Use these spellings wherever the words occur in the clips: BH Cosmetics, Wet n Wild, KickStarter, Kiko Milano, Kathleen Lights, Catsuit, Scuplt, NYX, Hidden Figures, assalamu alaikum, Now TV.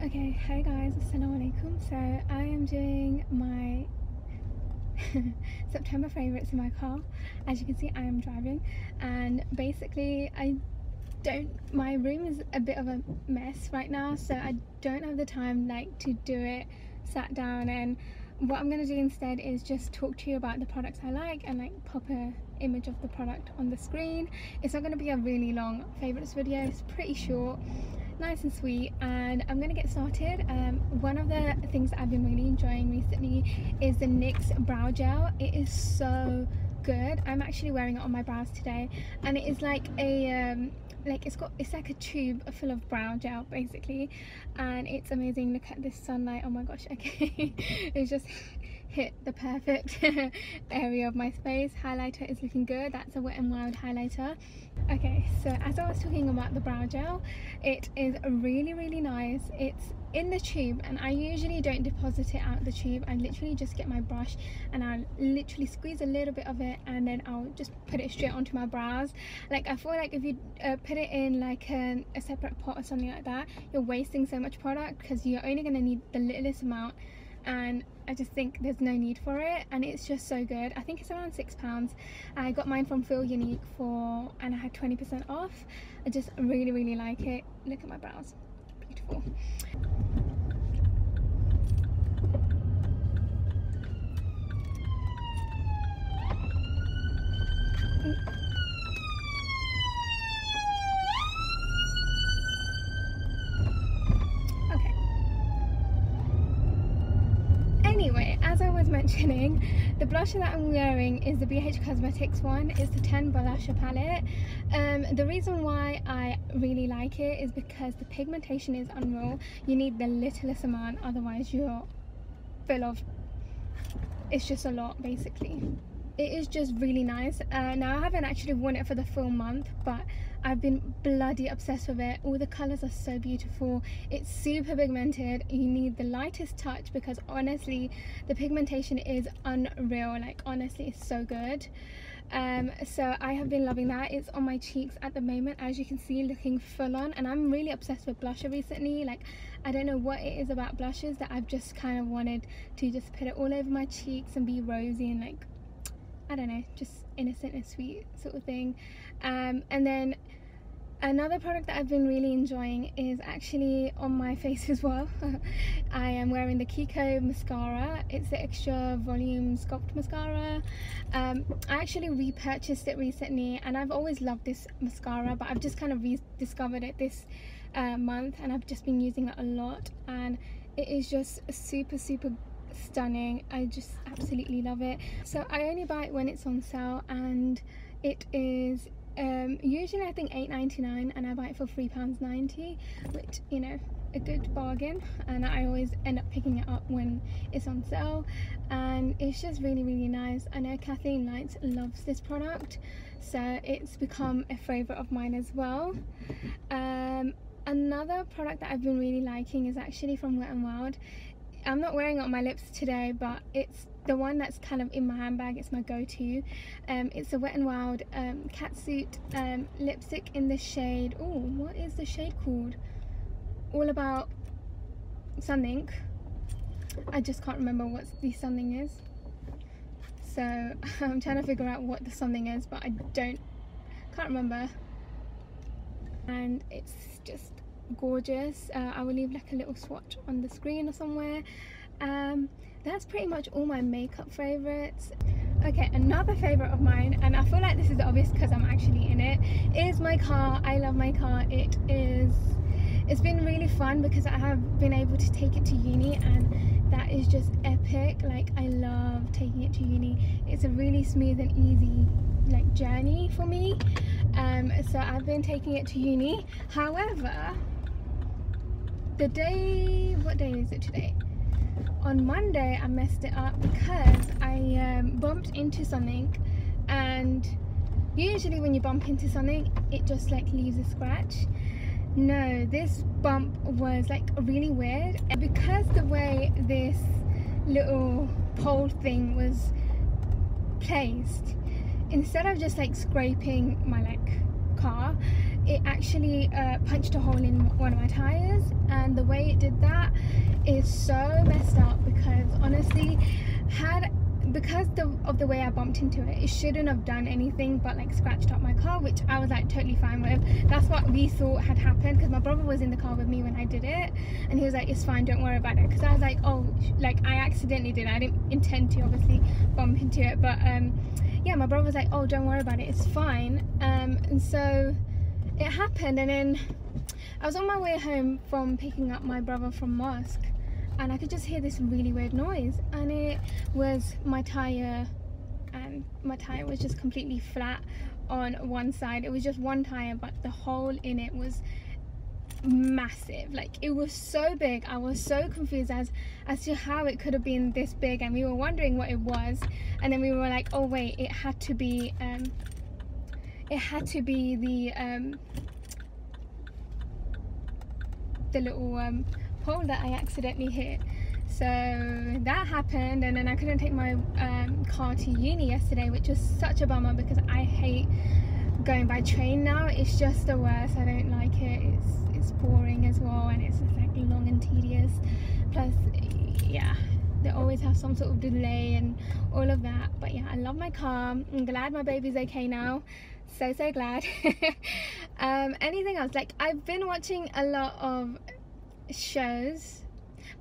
Okay, hey guys, assalamu alaikum. So I am doing my September favourites in my car. As you can see, I am driving, and basically my room is a bit of a mess right now, so I don't have the time to do it sat down. And what I'm going to do instead is just talk to you about the products I like and pop a image of the product on the screen. It's not going to be a really long favourites video, it's pretty short, nice and sweet, and I'm gonna get started. One of the things that I've been really enjoying recently is the NYX brow gel. It is so good. I'm actually wearing it on my brows today, and it is like a it's like a tube full of brow gel basically, and it's amazing. Look at this sunlight, oh my gosh. Okay, it's just hit the perfect area of my face. Highlighter is looking good. That's a Wet n Wild highlighter. Okay, so as I was talking about the brow gel, it is really nice. It's in the tube, and I usually don't deposit it out the tube. I literally just get my brush and I'll literally squeeze a little bit of it, and then I'll just put it straight onto my brows. I feel like if you put it in a separate pot or something like that, you're wasting so much product because you're only going to need the littlest amount, and I just think there's no need for it. And it's just so good. I think it's around £6. I got mine from Feel Unique and I had 20% off. I just really like it. Look at my brows, beautiful. The blusher that I'm wearing is the BH Cosmetics one. It's the 10 blusher palette. The reason why I really like it is because the pigmentation is unreal. You need the littlest amount, otherwise you're full of, it's just a lot basically. It is just really nice. Now I haven't actually worn it for the full month, but I've been bloody obsessed with it. All the colours are so beautiful. It's super pigmented. You need the lightest touch because honestly the pigmentation is unreal. Honestly, it's so good. So I have been loving that. It's on my cheeks at the moment, as you can see, looking full on. And I'm really obsessed with blusher recently. I don't know what it is about blushes that I've just kind of wanted to just put it all over my cheeks and be rosy and I don't know, just innocent and sweet sort of thing. And then another product that I've been really enjoying is actually on my face as well. I am wearing the Kiko mascara. It's the extra volume sculpt mascara. I actually repurchased it recently, and I've always loved this mascara, but I've just kind of rediscovered it this month, and I've just been using it a lot, and it is just super stunning. I just absolutely love it. So I only buy it when it's on sale, and it is usually I think £8.99, and I buy it for £3.90, which, you know, a good bargain, and I always end up picking it up when it's on sale. And it's just really nice. I know Kathleen Lights loves this product, so it's become a favourite of mine as well. Another product that I've been really liking is actually from Wet n Wild. I'm not wearing it on my lips today, but it's the one that's kind of in my handbag. It's my go-to. It's the Wet n Wild Catsuit lipstick in the shade, oh, what is the shade called? All About something. I just can't remember what the something is, so I'm trying to figure out what the something is, but I can't remember. And it's just gorgeous. I will leave a little swatch on the screen or somewhere. That's pretty much all my makeup favorites. Okay, another favorite of mine, and I feel like this is obvious because I'm actually in it, is my car. I love my car. It's been really fun because I have been able to take it to uni, and that is just epic. I love taking it to uni. It's a really smooth and easy journey for me. So I've been taking it to uni. However, the day, what day is it today? On Monday I messed it up because I bumped into something, and usually when you bump into something it just leaves a scratch. No, this bump was really weird, and because the way this little pole thing was placed, instead of just scraping my car, it actually punched a hole in one of my tires, and the way it did that is so messed up because honestly, because of the way I bumped into it, it shouldn't have done anything but like scratched up my car, which I was like totally fine with. That's what we thought had happened because my brother was in the car with me when I did it, and he was like, it's fine, don't worry about it, because I was like, oh, like I accidentally did it. I didn't intend to obviously bump into it, but yeah, my brother was like, oh, don't worry about it, it's fine. And so it happened, and then I was on my way home from picking up my brother from mosque, and I could just hear this really weird noise, and it was my tire, and my tire was just completely flat on one side. It was just one tire, but the hole in it was massive. Like, it was so big. I was so confused as to how it could have been this big, and we were wondering what it was, and then we were like, oh wait, it had to be the little pole that I accidentally hit. So that happened, and then I couldn't take my car to uni yesterday, which was such a bummer because I hate going by train now. It's just the worst. I don't like it. It's boring as well, and it's just like long and tedious. Plus, yeah, they always have some sort of delay and all of that. But yeah, I love my car. I'm glad my baby's okay now. So glad. Anything else? Like, I've been watching a lot of shows,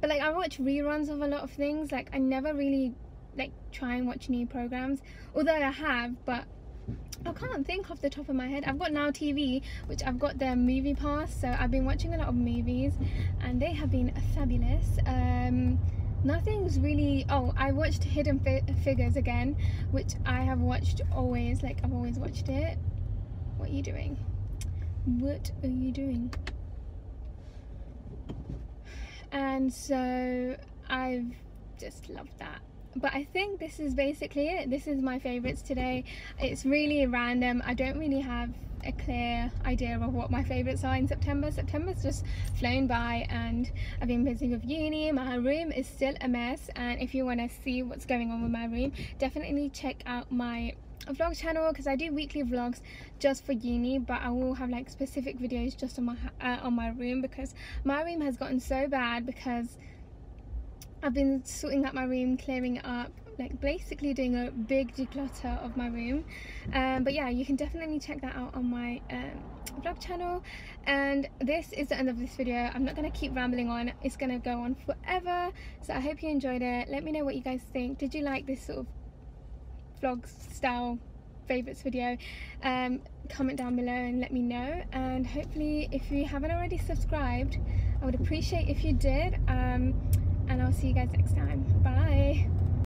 but like I watch reruns of a lot of things. Like, I never really like try and watch new programs, although I have, but I can't think off the top of my head. I've got Now TV, which I've got their movie pass, so I've been watching a lot of movies, and they have been fabulous. Nothing's really... oh, I watched Hidden Figures again, which I have watched always. Like, I've always watched it. What are you doing? What are you doing? And so I've just loved that. But I think this is basically it. This is my favourites today. It's really random. I don't really have a clear idea of what my favourites are in September. September's just flown by, and I've been busy with uni. My room is still a mess, and if you want to see what's going on with my room, definitely check out my vlog channel, because I do weekly vlogs just for uni, but I will have like specific videos just on my room, because my room has gotten so bad because I've been sorting out my room, clearing it up, like basically doing a big declutter of my room. But yeah, you can definitely check that out on my vlog channel. And this is the end of this video. I'm not going to keep rambling on. It's going to go on forever. So I hope you enjoyed it. Let me know what you guys think. Did you like this sort of vlog style favorites video? Comment down below and let me know, and hopefully if you haven't already subscribed, I would appreciate if you did. And I'll see you guys next time. Bye.